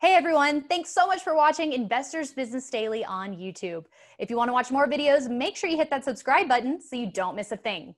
Hey everyone, thanks so much for watching Investor's Business Daily on YouTube. If you want to watch more videos, make sure you hit that subscribe button so you don't miss a thing.